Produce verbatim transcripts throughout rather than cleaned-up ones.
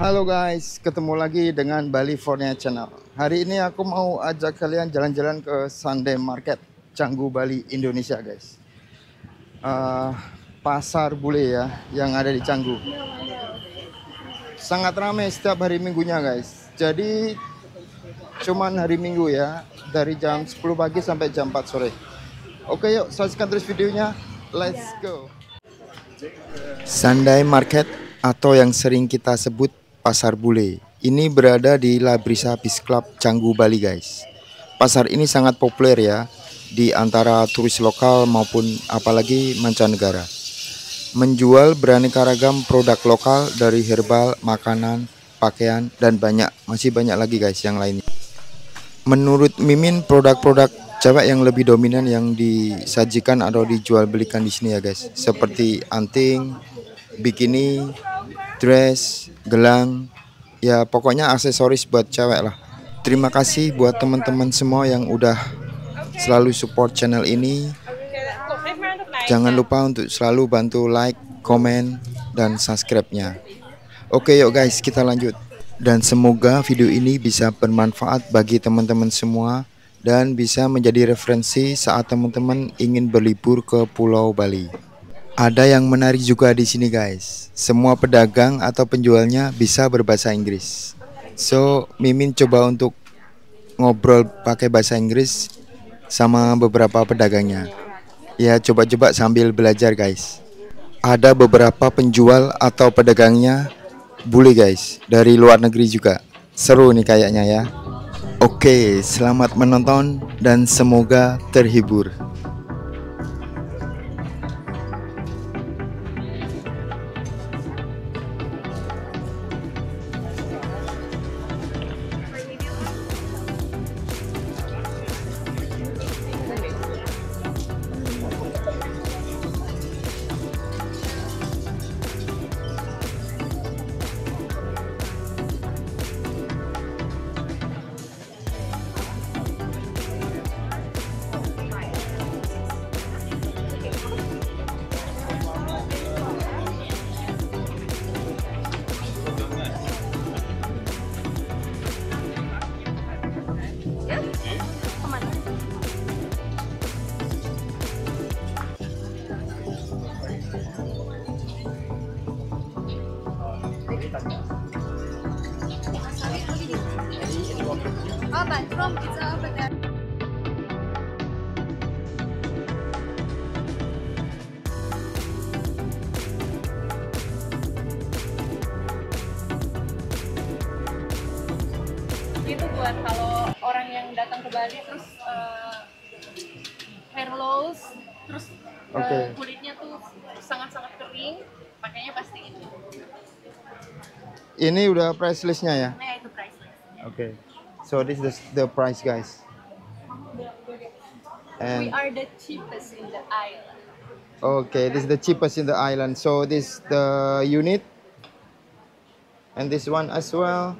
Halo guys, ketemu lagi dengan Bali Fornia Channel. Hari ini aku mau ajak kalian jalan-jalan ke Sunday Market, Canggu, Bali, Indonesia guys. Uh, pasar bule ya, yang ada di Canggu. Sangat ramai setiap hari minggunya guys. Jadi cuman hari minggu ya, dari jam sepuluh pagi sampai jam empat sore. Oke yuk, saksikan terus videonya. Let's go. Sunday Market atau yang sering kita sebut Pasar Bule ini berada di La Brisa Beach Club, Canggu, Bali guys. Pasar ini sangat populer ya di antara turis lokal maupun apalagi mancanegara. Menjual beraneka ragam produk lokal dari herbal, makanan, pakaian dan banyak masih banyak lagi guys yang lainnya. Menurut Mimin, produk-produk cewek yang lebih dominan yang disajikan atau dijual belikan di sini ya guys, seperti anting, bikini, dress, gelang, ya pokoknya aksesoris buat cewek lah. Terima kasih buat teman-teman semua yang udah selalu support channel ini. Jangan lupa untuk selalu bantu like, komen, dan subscribe-nya. Oke yuk guys, kita lanjut. Dan semoga video ini bisa bermanfaat bagi teman-teman semua dan bisa menjadi referensi saat teman-teman ingin berlibur ke Pulau Bali. Ada yang menarik juga di sini guys, semua pedagang atau penjualnya bisa berbahasa Inggris. So, Mimin coba untuk ngobrol pakai bahasa Inggris sama beberapa pedagangnya. Ya, coba-coba sambil belajar guys. Ada beberapa penjual atau pedagangnya bule guys, dari luar negeri juga. Seru nih kayaknya ya. Oke, selamat menonton dan semoga terhibur. Itu buat kalau orang yang datang ke Bali terus uh, hair loss, terus okay. uh, kulitnya tuh sangat-sangat kering, makanya pasti ini. Ini udah price listnya ya? Nah, itu price listnya. Oke, okay. So this is the price guys. And we are the cheapest in the island. Okay, this is the cheapest in the island. So this the unit, and this one as well.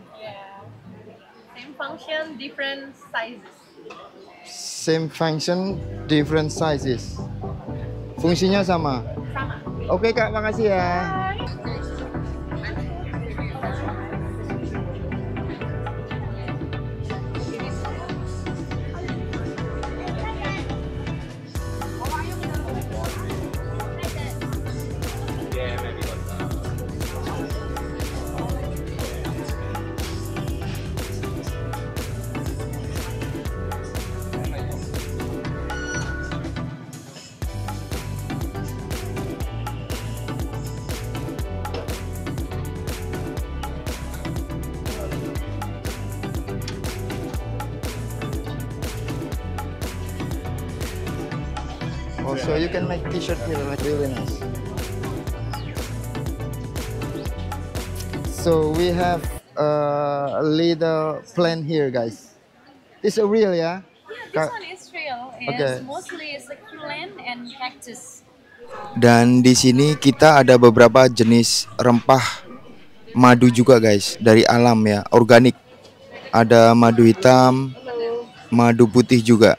Function different sizes. Same function, different sizes. Fungsinya sama. Sama. Oke Kak, makasih ya. Bye. So you can make t-shirt here, like really nice. So we have uh, a little plant here, guys. This is real, yeah? Yeah, this one is real. It's okay. Mostly succulent and cactus. Dan di sini kita ada beberapa jenis rempah madu juga, guys, dari alam ya, organik. Ada madu hitam, madu putih juga.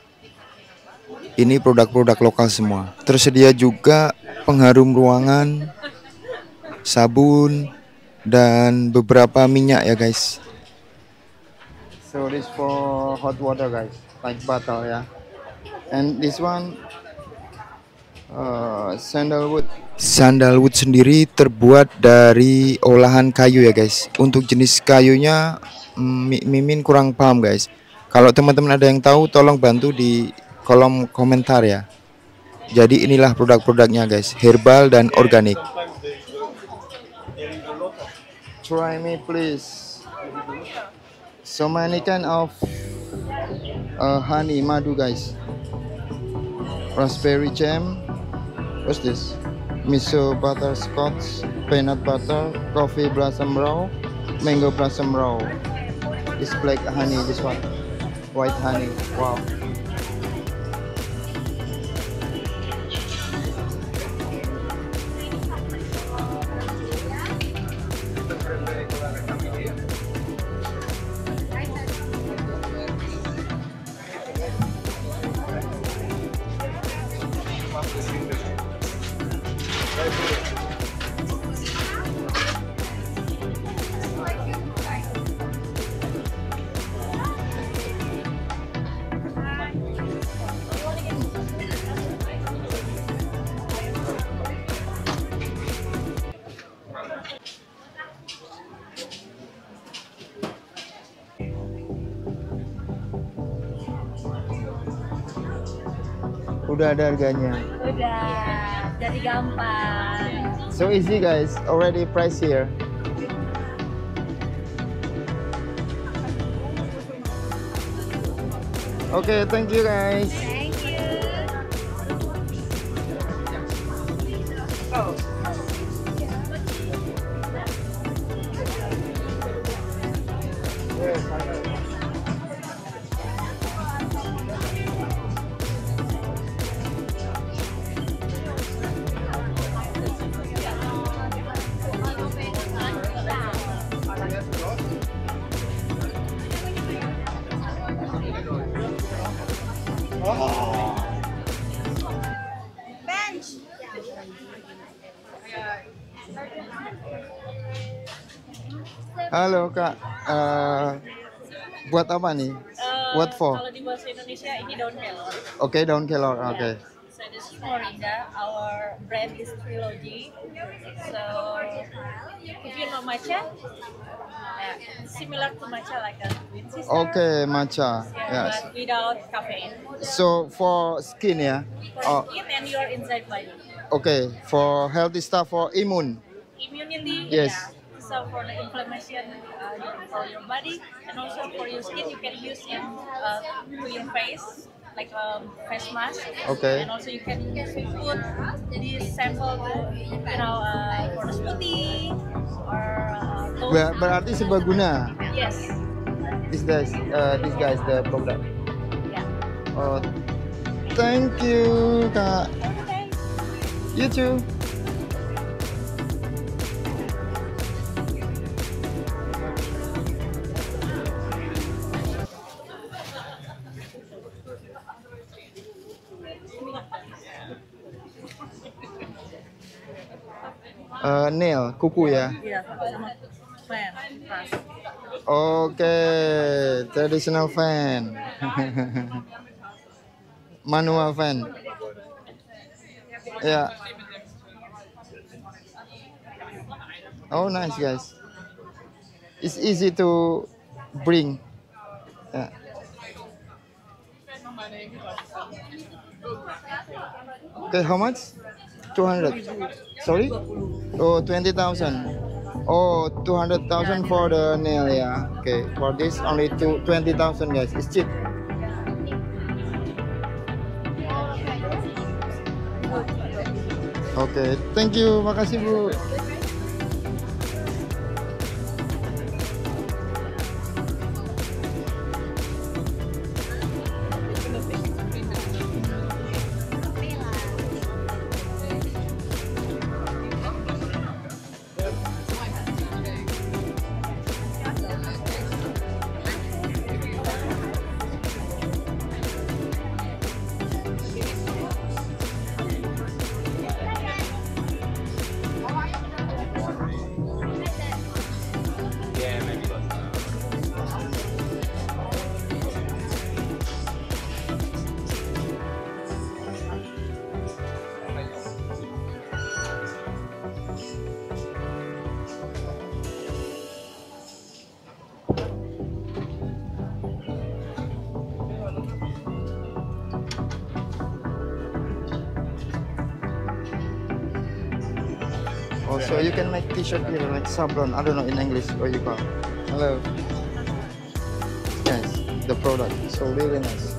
Ini produk-produk lokal semua. Tersedia juga pengharum ruangan, sabun, dan beberapa minyak ya, guys. So this for hot water, guys, like bottle, ya. Yeah. And this one uh, sandalwood. Sandalwood sendiri terbuat dari olahan kayu ya, guys. Untuk jenis kayunya Mimin kurang paham, guys. Kalau teman-teman ada yang tahu, tolong bantu di kolom komentar ya. Jadi inilah produk-produknya, guys, herbal dan organik. Try me please. So many kind of uh, honey, madu, guys. Raspberry jam. What's this? Miso butterscotch, peanut butter, coffee blossom raw, mango blossom raw. This black honey, this one. White honey. Wow. Udah ada harganya. Udah, jadi gampang. So easy, guys, already price here. Oke, okay, thank you, guys. Thank you. Oh. Halo Kak, uh, buat apa nih? Uh, What for? Kalau di bahasa Indonesia ini daun kelor. Oke, okay, daun kelor. Oke. Okay. Yeah. So this is Morinda. Our brand is Trilogy. So if you know matcha, uh, similar to matcha like a twin sister. Oke, okay, matcha. Yeah, yes. But without caffeine. So for skin ya? Yeah? For skin and your inside body. Oke, okay, for healthy stuff, for immune. Immunity. Yes. Yeah. So for the inflammation uh, for your body and also for your skin, you can use it uh, to your face like a um, face mask. Okay. And also you can put this sample to, you know, uh, for the smoothie or uh, Ber berarti serbaguna. Yes. This guys, uh, this guys the product. Yeah. Oh, thank you, Kak. Okay. You too. Uh, nail, kuku ya. Yeah. Oke, okay. Traditional fan. Manual fan. Ya. Yeah. Oh nice, guys. It's easy to bring. Yeah. Okay, how much? two hundred. Sorry? Oh, twenty thousand. Oh, two hundred thousand for the nail, yeah. Okay, for this only twenty thousand, guys. It's cheap. Okay, thank you. Makasih, Bu. Also, you can make t-shirt here, like sablon. I don't know in English what you call. Hello. Nice. The product is so really nice.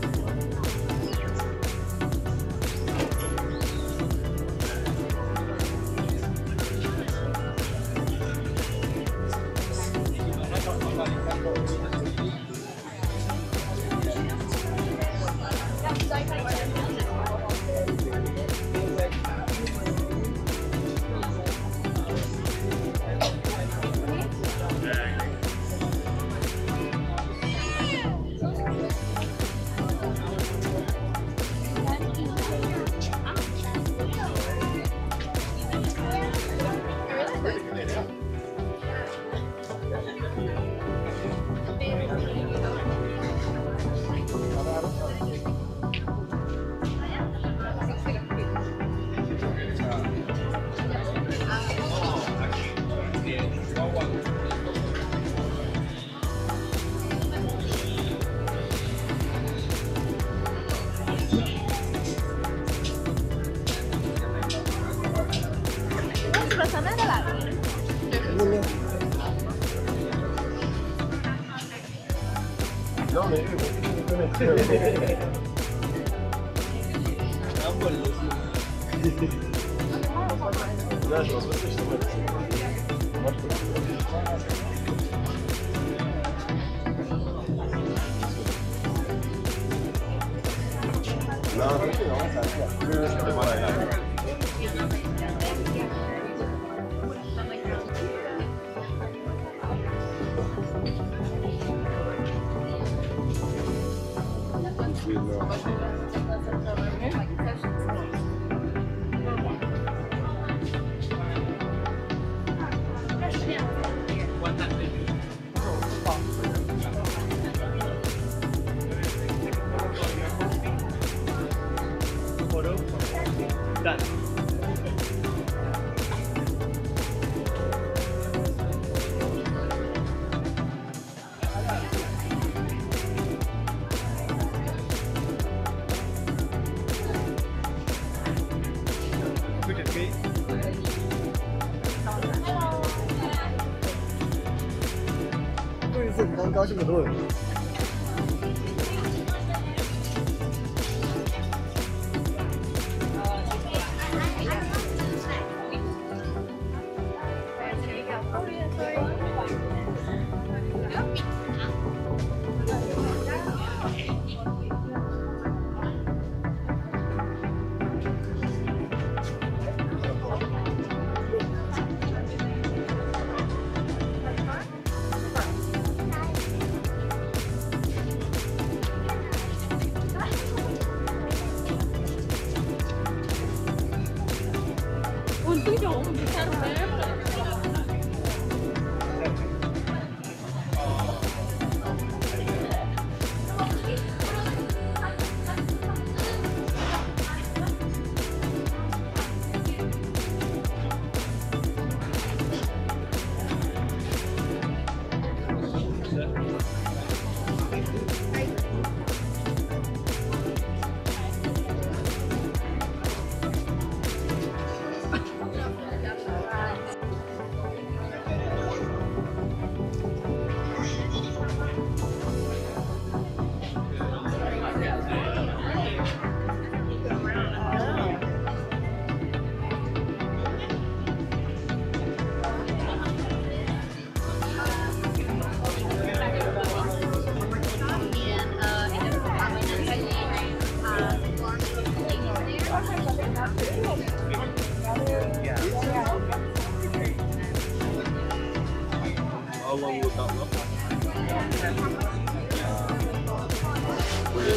Betul.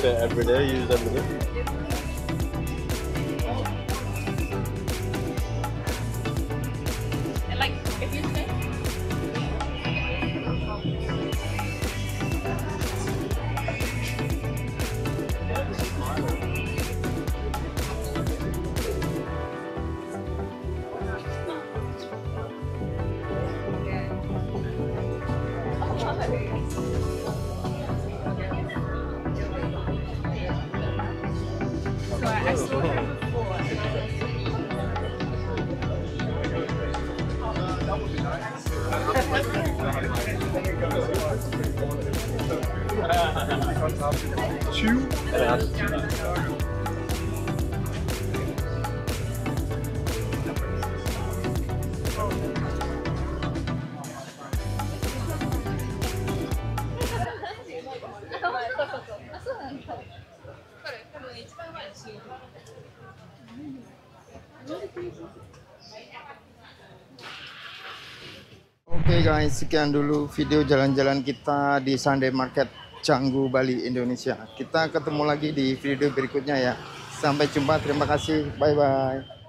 Every day, use every day. And like, if you stay. Wow. two left. Oke okay guys, sekian dulu video jalan-jalan kita di Sunday Market Canggu, Bali, Indonesia. Kita ketemu lagi di video berikutnya ya. Sampai jumpa, terima kasih, bye-bye.